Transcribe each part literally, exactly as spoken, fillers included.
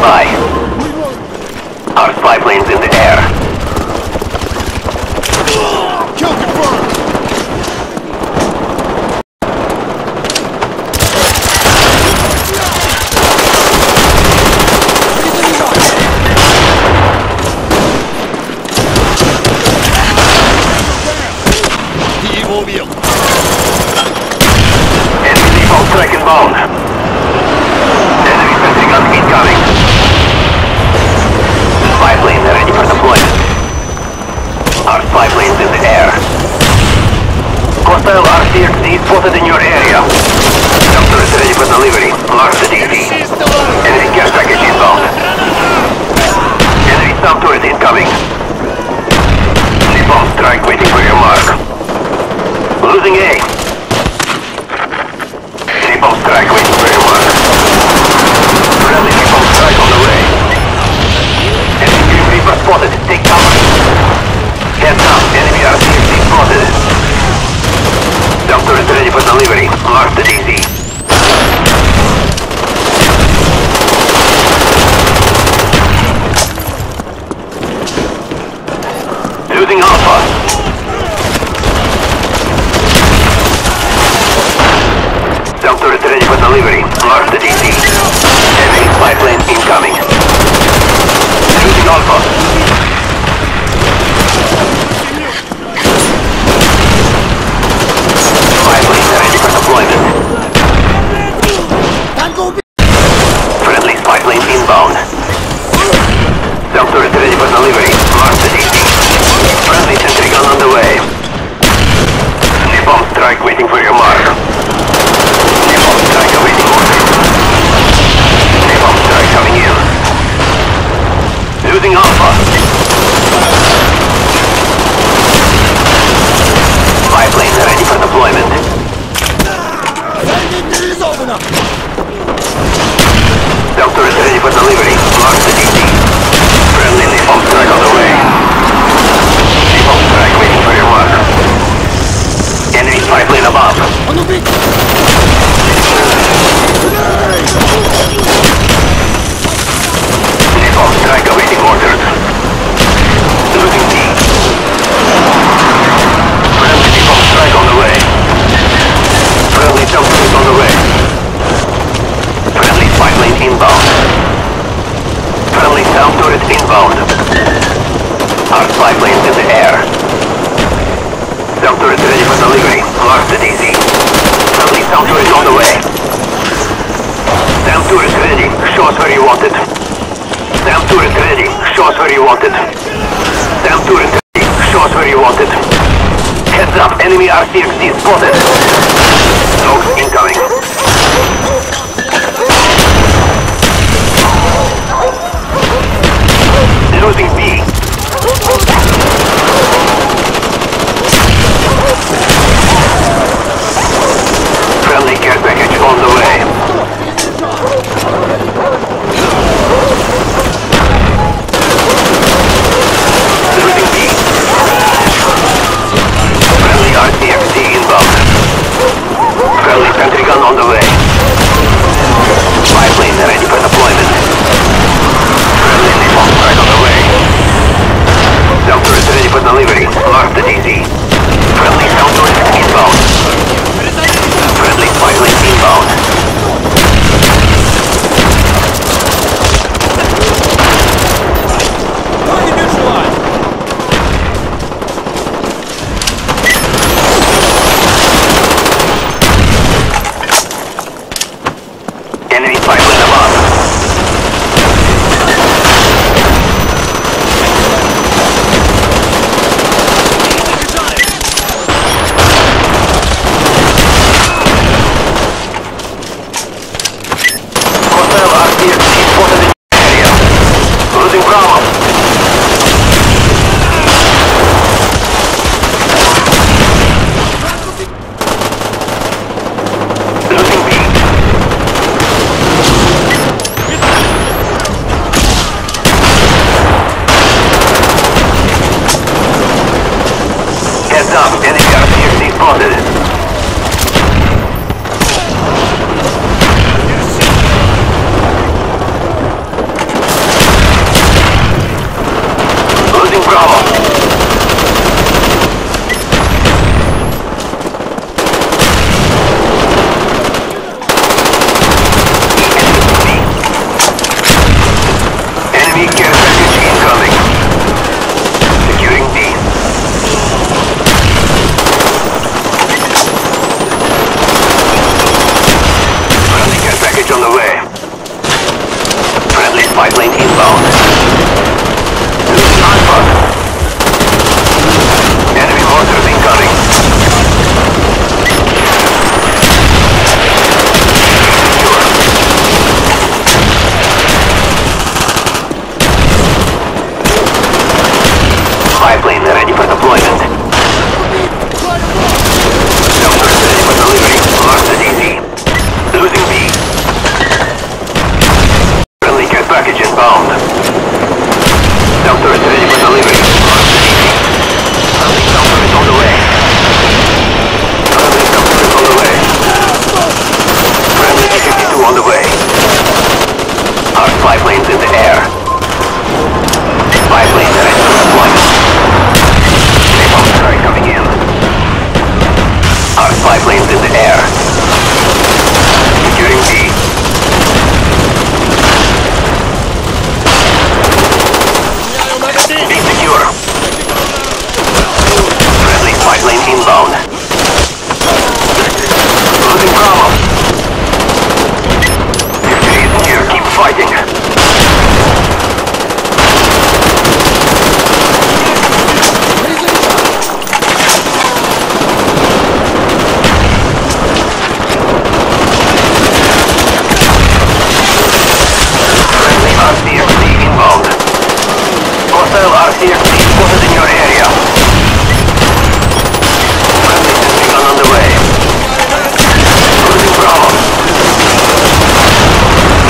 by. Our spy plane's in the air. Kill confirmed! R C X D spotted in your area. Doctor is ready for delivery. R C X D. Enemy care package inbound. Enemy sub turret incoming. Napalm strike waiting for your mark. Losing A. Napalm strike waiting for your mark. Friendly napalm strike on the way. Enemy Grim Reaper spotted. Take cover. Heads up. Enemy R C X D spotted. Doctor is ready for delivery. Mark the D C. Losing Alpha. Doctor is ready for delivery. Mark the D C. Heavy spy plane incoming. Losing Alpha. Friendly spy plane inbound. Doctor is ready for delivery. Mark the D C. Friendly sentry gun on the way. Napalm strike waiting for your mark. Napalm strike awaiting order. Napalm strike coming in. Losing Alpha. Spy plane ready for deployment. Doctor is ready for delivery. Block the D C. Friendly napalm strike on the way. Napalm strike waiting for your mark. Enemy spy plane above. On the beach. Napalm strike awaiting orders. Losing D. Friendly napalm strike on the way. Friendly jump strike on the way. Spy plane inbound. Friendly sub turret inbound. Our spy plane's in the air. Sub turret ready for delivery. Mark the D C. Friendly sub turret on the way. Sub turret ready. Show us where you want it. Sub turret ready. Show us where you want it. Sub turret ready. Show us where you want it. Heads up. Enemy R C X D spotted. Dogs incoming. Losing B. Friendly care package on the way. Losing B. Friendly R C X D inbound. Friendly sentry gun on the way. R C X D spotted in your area. Friendly sentry gun on the way. Losing Bravo.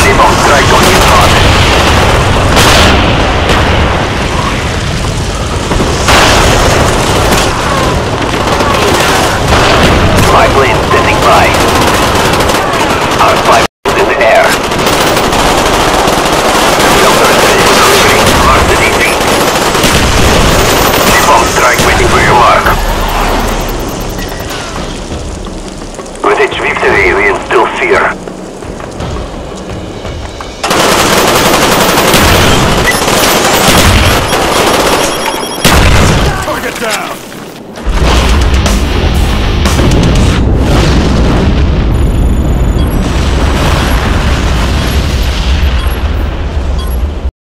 Napalm strike on your target. My plane standing by. R five is in the air. Here.